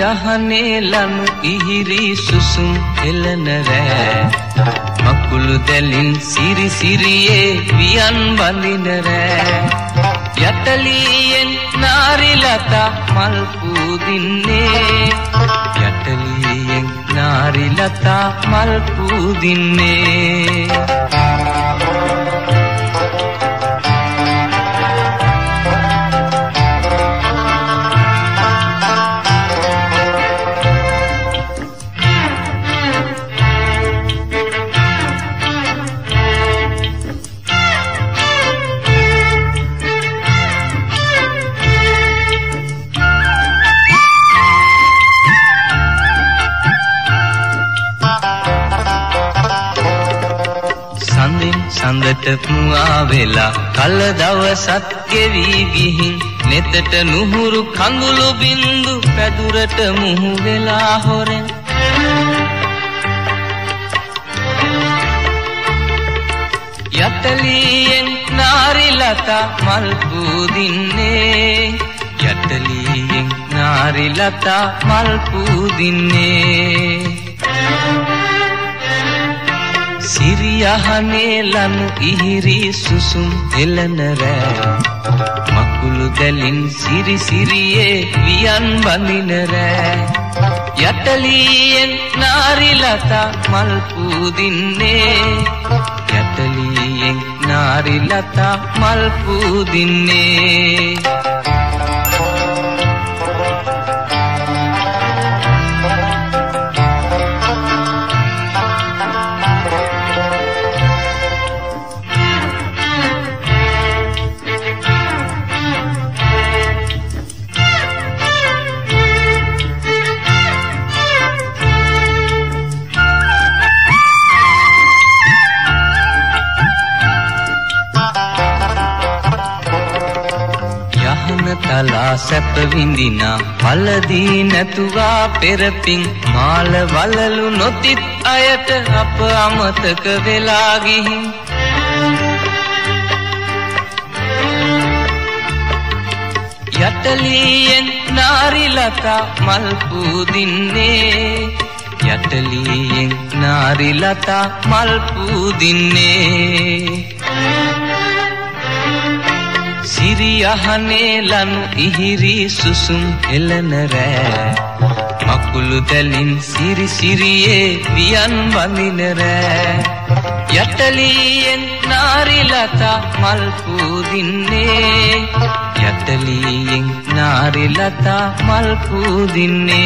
यहने लनु इहिरी सुसुम Helen रे मकुलु देलिन सिरि सिरिये वियन बंदिन रे यटलियन नारिलता मलपूदिन्ने यटलियन नारिलता मलपूदिन्ने संदट मुआ वेला कल दवसत केवी गिहिं नेतट नुहुरु कंगुलु बिंदु पैदुरट मुहु वेला होरें यटलियें नारिलता मलपूदिन्ने यटलियें नारिलता मलपूदिन्ने सिरि यहने लनु इहिरी सुसुम हेलन रे मकुलु देलिन सिरि सिरिये वियन बंदिन रे यटलियन नारिलता मलपूदिन्ने यटलियन नारिलता मलपूदिन्ने तला सप विंदिना फल दीन तुवा पेरपिंग माल वललु नोतित आयत अप अमतक वेलागी यटलियन नारिलता मलपूदिन्ने यटलियन नारिलता मलपूदिन्ने सिरि यहने लनु इहिरी सुसुम हेलन रे मकुलु देलिन सिरि सिरिये वियन बंदिन रे यटलियन नारिलता मलपूदिन्ने यटलियन नारिलता मलपूदिन्ने।